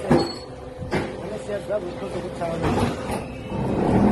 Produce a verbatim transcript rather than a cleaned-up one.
Gracias. Gracias. Gracias.